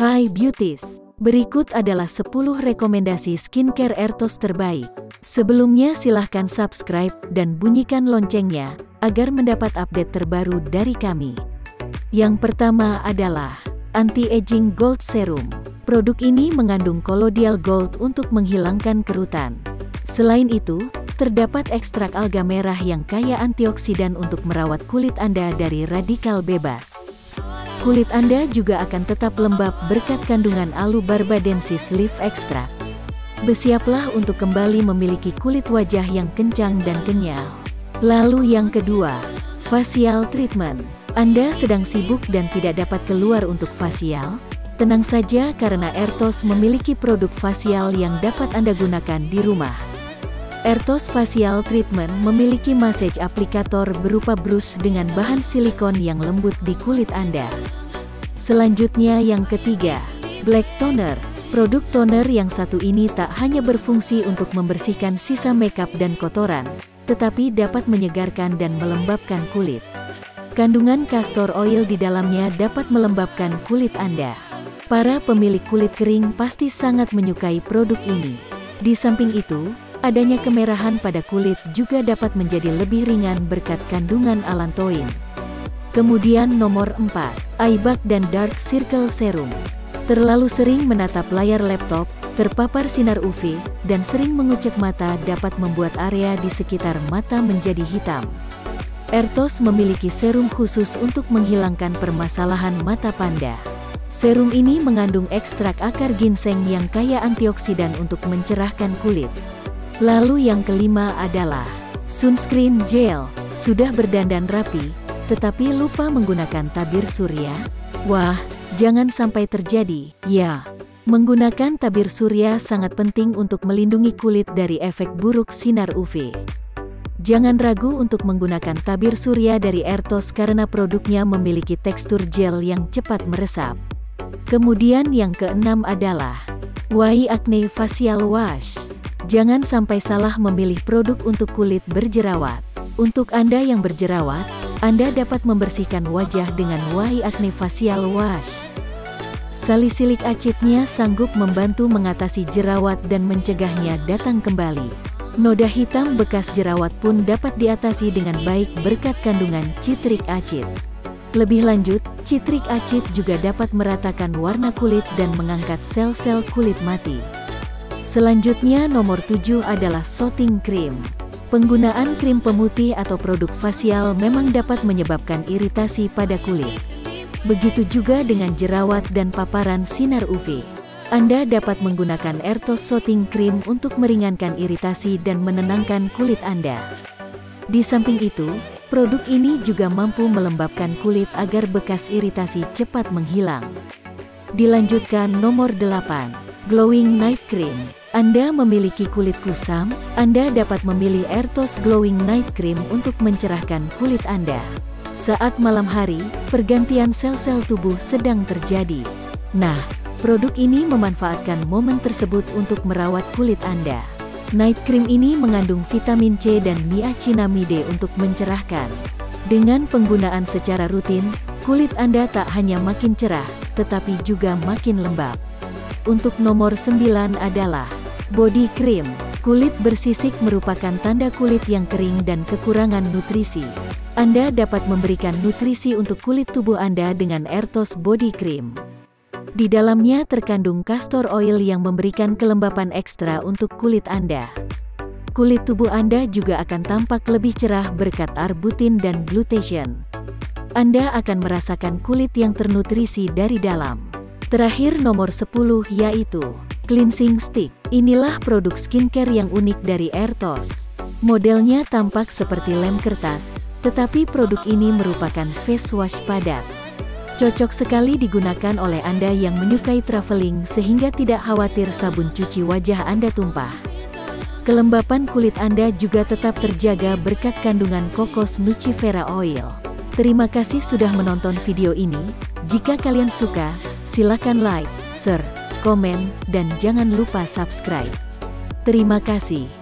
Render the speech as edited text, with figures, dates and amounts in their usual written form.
Hai beauties, berikut adalah 10 rekomendasi skincare Ertos terbaik. Sebelumnya silahkan subscribe dan bunyikan loncengnya agar mendapat update terbaru dari kami. Yang pertama adalah Anti-Aging Gold Serum. Produk ini mengandung kolodial gold untuk menghilangkan kerutan. Selain itu, terdapat ekstrak alga merah yang kaya antioksidan untuk merawat kulit Anda dari radikal bebas. Kulit Anda juga akan tetap lembab berkat kandungan Aloe Barbadensis Leaf Extract. Bersiaplah untuk kembali memiliki kulit wajah yang kencang dan kenyal. Lalu yang kedua, Facial Treatment. Anda sedang sibuk dan tidak dapat keluar untuk fasial? Tenang saja karena Ertos memiliki produk fasial yang dapat Anda gunakan di rumah. Ertos Facial Treatment memiliki massage aplikator berupa brush dengan bahan silikon yang lembut di kulit Anda. Selanjutnya yang ketiga, Black Toner. Produk toner yang satu ini tak hanya berfungsi untuk membersihkan sisa makeup dan kotoran, tetapi dapat menyegarkan dan melembabkan kulit. Kandungan castor oil di dalamnya dapat melembabkan kulit Anda. Para pemilik kulit kering pasti sangat menyukai produk ini. Di samping itu, adanya kemerahan pada kulit juga dapat menjadi lebih ringan berkat kandungan allantoin. Kemudian nomor 4, Eyebag dan Dark Circle Serum. Terlalu sering menatap layar laptop, terpapar sinar UV, dan sering mengucek mata dapat membuat area di sekitar mata menjadi hitam. Ertos memiliki serum khusus untuk menghilangkan permasalahan mata panda. Serum ini mengandung ekstrak akar ginseng yang kaya antioksidan untuk mencerahkan kulit. Lalu yang kelima adalah sunscreen gel. Sudah berdandan rapi, tetapi lupa menggunakan tabir surya? Wah, jangan sampai terjadi, ya. Menggunakan tabir surya sangat penting untuk melindungi kulit dari efek buruk sinar UV. Jangan ragu untuk menggunakan tabir surya dari Ertos karena produknya memiliki tekstur gel yang cepat meresap. Kemudian yang keenam adalah Wardah Acne Facial Wash. Jangan sampai salah memilih produk untuk kulit berjerawat. Untuk Anda yang berjerawat, Anda dapat membersihkan wajah dengan Wardah Acne Facial Wash. Salicylic acidnya sanggup membantu mengatasi jerawat dan mencegahnya datang kembali. Noda hitam bekas jerawat pun dapat diatasi dengan baik berkat kandungan citric acid. Lebih lanjut, citric acid juga dapat meratakan warna kulit dan mengangkat sel-sel kulit mati. Selanjutnya nomor 7 adalah Soothing Cream. Penggunaan krim pemutih atau produk fasial memang dapat menyebabkan iritasi pada kulit. Begitu juga dengan jerawat dan paparan sinar UV. Anda dapat menggunakan Ertos Soothing Cream untuk meringankan iritasi dan menenangkan kulit Anda. Di samping itu, produk ini juga mampu melembabkan kulit agar bekas iritasi cepat menghilang. Dilanjutkan nomor 8, Glowing Night Cream. Anda memiliki kulit kusam? Anda dapat memilih Ertos Glowing Night Cream untuk mencerahkan kulit Anda. Saat malam hari, pergantian sel-sel tubuh sedang terjadi. Nah, produk ini memanfaatkan momen tersebut untuk merawat kulit Anda. Night cream ini mengandung vitamin C dan niacinamide untuk mencerahkan. Dengan penggunaan secara rutin, kulit Anda tak hanya makin cerah, tetapi juga makin lembab. Untuk nomor 9 adalah body cream. Kulit bersisik merupakan tanda kulit yang kering dan kekurangan nutrisi. Anda dapat memberikan nutrisi untuk kulit tubuh Anda dengan Ertos Body Cream. Di dalamnya terkandung castor oil yang memberikan kelembapan ekstra untuk kulit Anda. Kulit tubuh Anda juga akan tampak lebih cerah berkat arbutin dan glutation. Anda akan merasakan kulit yang ternutrisi dari dalam. Terakhir nomor 10 yaitu Cleansing Stick. Inilah produk skincare yang unik dari Ertos. Modelnya tampak seperti lem kertas, tetapi produk ini merupakan face wash padat. Cocok sekali digunakan oleh Anda yang menyukai traveling sehingga tidak khawatir sabun cuci wajah Anda tumpah. Kelembapan kulit Anda juga tetap terjaga berkat kandungan kokos nucifera oil. Terima kasih sudah menonton video ini. Jika kalian suka, silakan like, share, komen, dan jangan lupa subscribe. Terima kasih.